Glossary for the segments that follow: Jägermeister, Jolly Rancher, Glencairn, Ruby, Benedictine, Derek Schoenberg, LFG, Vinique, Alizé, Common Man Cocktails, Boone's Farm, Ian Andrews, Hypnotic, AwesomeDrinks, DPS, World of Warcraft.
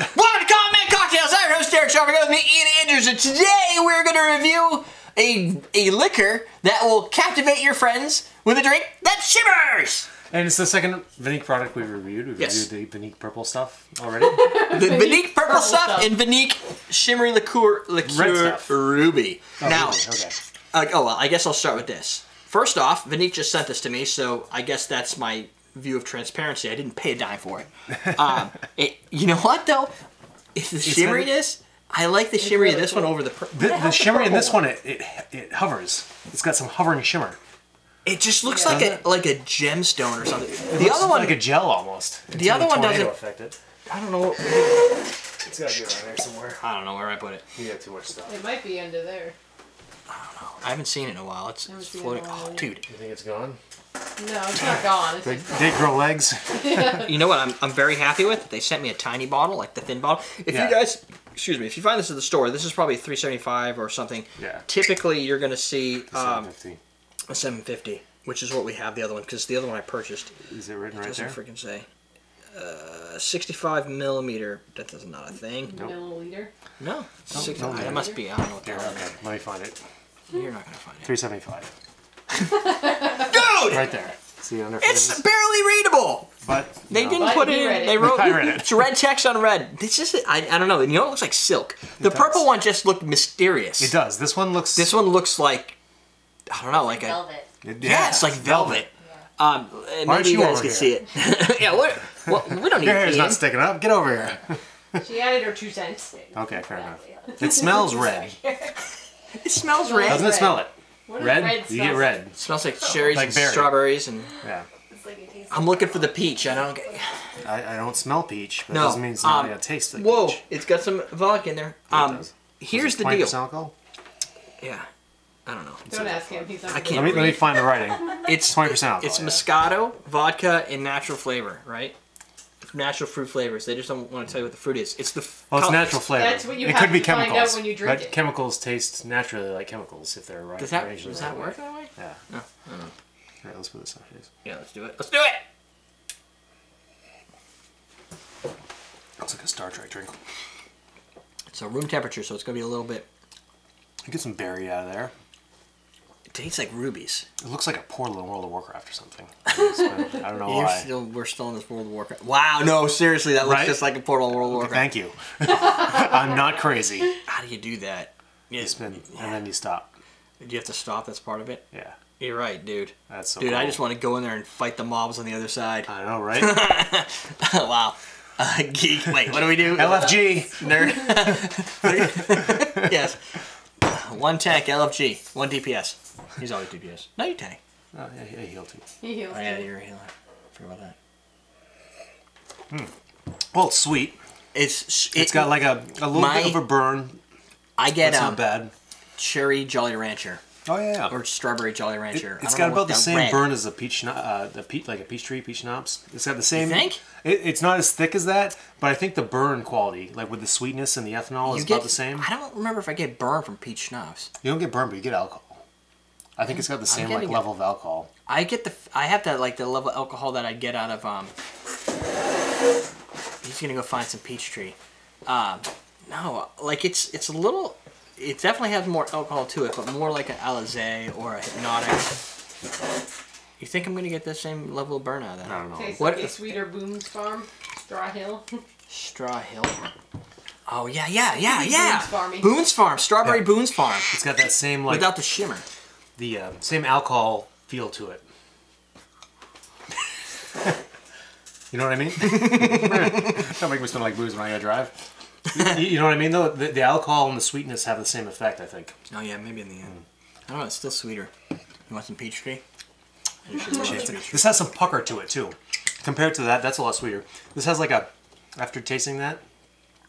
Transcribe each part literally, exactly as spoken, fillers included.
Welcome to Common Man Cocktails. I'm your host Derek Schoenberg with me, Ian Andrews, and today we're going to review a, a liquor that will captivate your friends with a drink that shimmers! And it's the second Vinique product we've reviewed. We've yes. reviewed the Vinique purple stuff already. The Vinique purple, purple stuff, stuff and Vinique shimmery liqueur, liqueur ruby. Oh, now, ruby. Okay. Uh, oh well, I guess I'll start with this. First off, Vinique just sent this to me, so I guess that's my view of transparency. I didn't pay a dime for it. Um, it you know what though? It's the shimmeriness. I like the it's shimmery of really this cool. one over the purple. The, the, the shimmery in this one, it, it it hovers. It's got some hovering shimmer. It just looks yeah, like a it? like a gemstone or something. It the looks other one like a gel almost. It's the other one doesn't affect it. I don't know. What, it's got to be around there somewhere. I don't know where I put it. You got too much stuff. It might be under there. I don't know. I haven't seen it in a while. It's, it's floating. It oh, dude. You think it's gone? No, it's not gone. It's they, they grow legs. Yeah. You know what? I'm I'm very happy with. They sent me a tiny bottle, like the thin bottle. If yeah. you guys, excuse me, if you find this at the store, this is probably three seventy-five or something. Yeah. Typically, you're gonna see. Um, A seven fifty, which is what we have the other one, because the other one I purchased. Is it written it right there? Doesn't freaking say. Uh, sixty-five millimeter. That is not a thing. Nope. Milliliter? No. Nope. No it must be. I don't know what that is. Okay. Let me find it. You're not going to find it. three seventy-five. Dude! Right there. See under It's barely readable! But They no. didn't but put it in. It. They wrote I read it. It's red text on red. It's just, I, I don't know. You know, it looks like silk. The it purple does. one just looked mysterious. It does. This one looks... This one looks like... I don't know, like, like velvet. A, yeah, yeah, it's like velvet. velvet. Yeah. Um, maybe you, you guys can here? see it. Yeah, what? Well, we don't need. Your hair's not sticking up. Get over here. She added her two cents. Okay, fair enough. It smells red. It smells red. Doesn't it smell it? What red. red you get red. It smells like cherries like and berry. strawberries and. Yeah. I'm looking for the peach. I don't. Get... I, I don't smell peach. But no. That doesn't mean it's not um, gonna taste like whoa, peach. Whoa! It's got some vodka in there. Yeah, um, here's the deal. Alcohol? Yeah. I don't know. Don't ask him. He's not I can't. Let me, let me find the writing. It's twenty percent alcohol. It's Moscato, vodka, and natural flavor, right? Natural fruit flavors. They just don't want to tell you what the fruit is. It's the. Well, it's natural flavor. That's what you it have could to be find chemicals. Out when you drink but it. Chemicals taste naturally like chemicals if they're right. Does that, does that work that way? Yeah. No. I don't know. All right. Let's put this on. Yeah. Let's do it. Let's do it. Looks like a Star Trek drink. It's a room temperature, so it's gonna be a little bit. You get some berry out of there. It tastes like rubies. It looks like a portal in World of Warcraft or something. I don't know why. Still, we're still in this World of Warcraft. Wow, no, seriously, that looks right? just like a portal in World of Warcraft. Thank you. I'm not crazy. How do you do that? You spin, yeah. and then you stop. You have to stop, that's part of it? Yeah. You're right, dude. That's so Dude, cool. I just want to go in there and fight the mobs on the other side. I know, right? Wow. Uh, geek. Wait, what do we do? L F G. Nerd. Yes. One tank, L F G. One D P S. He's always D P S. No, you tank. Oh, yeah, he healed too. He healed too. Oh, yeah, you're a healer. I forgot about that. Mm. Well, it's sweet. It's it, It's got like a, a little my, bit of a burn. I get um, not bad. cherry Jolly Rancher. Oh, yeah, yeah. Or strawberry Jolly Rancher. It, it's got about the same red. burn as a peach, uh, the peach, like a peach tree, peach schnapps. It's got the same. You think? It, it's not as thick as that, but I think the burn quality, like with the sweetness and the ethanol, you is get, about the same. I don't remember if I get burn from peach schnapps. You don't get burn, but you get alcohol. I think it's got the same like level of alcohol. I get the. I have that like the level of alcohol that I get out of. Um, he's gonna go find some peach tree. Um, no, like it's it's a little. It definitely has more alcohol to it, but more like an Alizé or a Hypnotic. You think I'm going to get the same level of burn out of that? I don't know. Tastes what? like a sweeter Boone's Farm. Straw Hill. Straw Hill. Oh, yeah, yeah, yeah, yeah. Boone's, Boone's Farm. Strawberry yeah. Boone's Farm. It's got that same, like... Without the shimmer. The uh, same alcohol feel to it. You know what I mean? Don't make me smell like booze when I go drive. You know what I mean, though? The, the alcohol and the sweetness have the same effect, I think. Oh, yeah, maybe in the end. Mm. I don't know, it's still sweeter. You want some peach tree? This has some pucker to it, too. Compared to that, that's a lot sweeter. This has like a, after tasting that,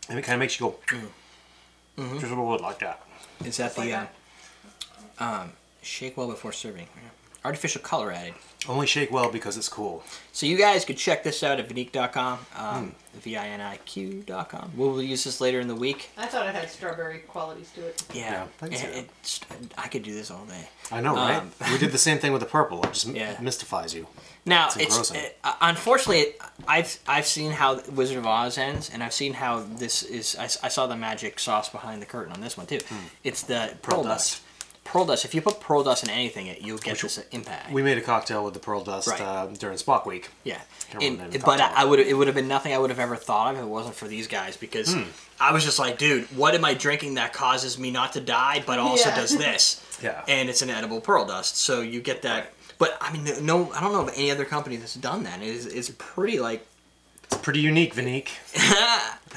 and it kind of makes you go, mm. mm-hmm. just a little bit like that. Is that the, uh, um, shake well before serving. artificial color added. Only shake well because it's cool. So you guys could check this out at vinique dot com, um, mm. V I N I Q dot com. We'll use this later in the week. I thought it had strawberry qualities to it. Yeah, yeah it, it. It, I could do this all day. I know, right? Um, we did the same thing with the purple. It just yeah. mystifies you. Now, it's, it's it, unfortunately, I've I've seen how Wizard of Oz ends, and I've seen how this is. I, I saw the magic sauce behind the curtain on this one too. Mm. It's the pearl dust. Pearl dust. If you put pearl dust in anything, it you'll get Which, this impact. We made a cocktail with the pearl dust right. uh, during Spock Week. Yeah, and, but I, I would it would have been nothing I would have ever thought of if it wasn't for these guys, because mm. I was just like, dude, what am I drinking that causes me not to die, but also yeah. does this? Yeah, and it's an edible pearl dust, so you get that. Right. But I mean, no, I don't know of any other company that's done that. It is, it's pretty like it's pretty unique, Vinique.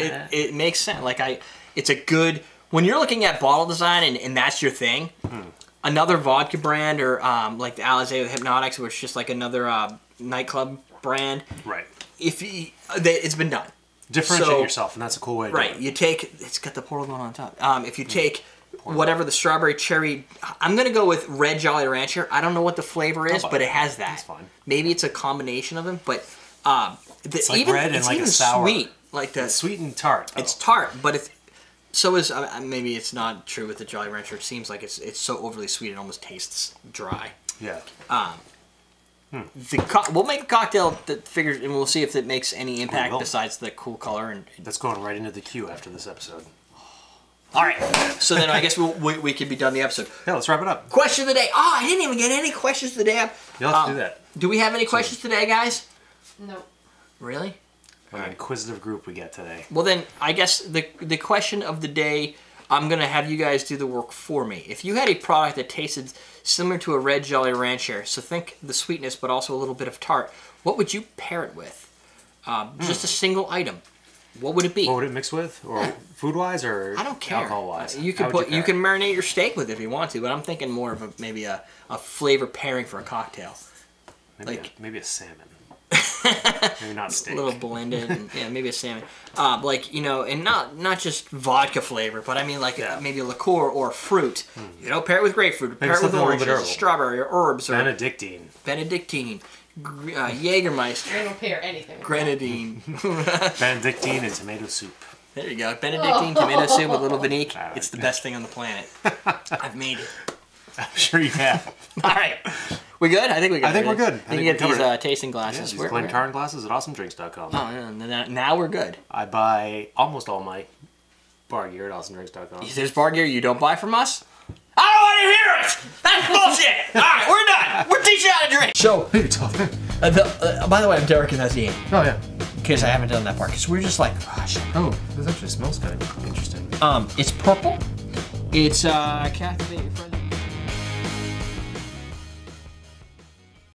it it makes sense. Like I, it's a good. When you're looking at bottle design and, and that's your thing, mm. another vodka brand or um, like the Alizé with Hypnotics, which is just like another uh, nightclub brand. Right. If you, they, it's been done. Differentiate so, yourself, and that's a cool way to right, do it. Right. You take, it's got the portal going on top. Um, if you mm. take Portal. Whatever the strawberry cherry, I'm going to go with red Jolly Rancher. I don't know what the flavor is, oh, but it has that. That's fine. Maybe it's a combination of them, but um, the, it's like even, red and it's like even a sour. Sweet. Like the, it's sweet and tart. Though. It's tart, but it's... So is uh, maybe it's not true with the Jolly Rancher. It seems like it's it's so overly sweet it almost tastes dry. Yeah. Um. Hmm. The we'll make a cocktail that figures, and we'll see if it makes any impact besides the cool color. And that's going right into the queue after this episode. All right. So then I guess we'll, we we could be done the episode. Yeah, let's wrap it up. Question of the day. Oh, I didn't even get any questions of the day. You'll have um, to do that. Do we have any questions so, today, guys? No. Really? What an inquisitive group we get today. Well then, I guess the the question of the day, I'm going to have you guys do the work for me. If you had a product that tasted similar to a red Jolly Rancher, so think the sweetness but also a little bit of tart, what would you pair it with? Um, mm. Just a single item. What would it be? What would it mix with? Or food-wise or I don't care. Alcohol-wise? Uh, you can put you, you can marinate your steak with it if you want to, but I'm thinking more of a, maybe a, a flavor pairing for a cocktail. Maybe, like, a, maybe a salmon. Maybe not steak. A little blended, and, yeah. Maybe a salmon, uh, like you know, and not not just vodka flavor, but I mean like yeah. maybe a liqueur or fruit. Mm. You know, pair it with grapefruit, pair maybe it with oranges, or strawberry, or herbs, or Benedictine, Benedictine, uh, Jägermeister. I don't pair anything. Grenadine, Benedictine, and tomato soup. There you go, Benedictine oh. tomato soup with little Vinique. Right. It's the best thing on the planet. I've made it. I'm sure you have. All right. We good? I think we got I think we're good. I think you get these uh, tasting glasses. Yeah, these Glencairn glasses at awesome drinks dot com. Oh, yeah. Now we're good. I buy almost all my bar gear at awesome drinks dot com. There's bar gear you don't buy from us? I don't want to hear it! That's bullshit! All right, we're done. We're teaching how to drink. So, hey, uh, the, uh, by the way, I'm Derek and that's Ian. Oh, yeah. Because I haven't done that part. Because we're just like, oh, shit. Oh, this actually smells kind of interesting. Um, It's purple. It's uh, caffeinated.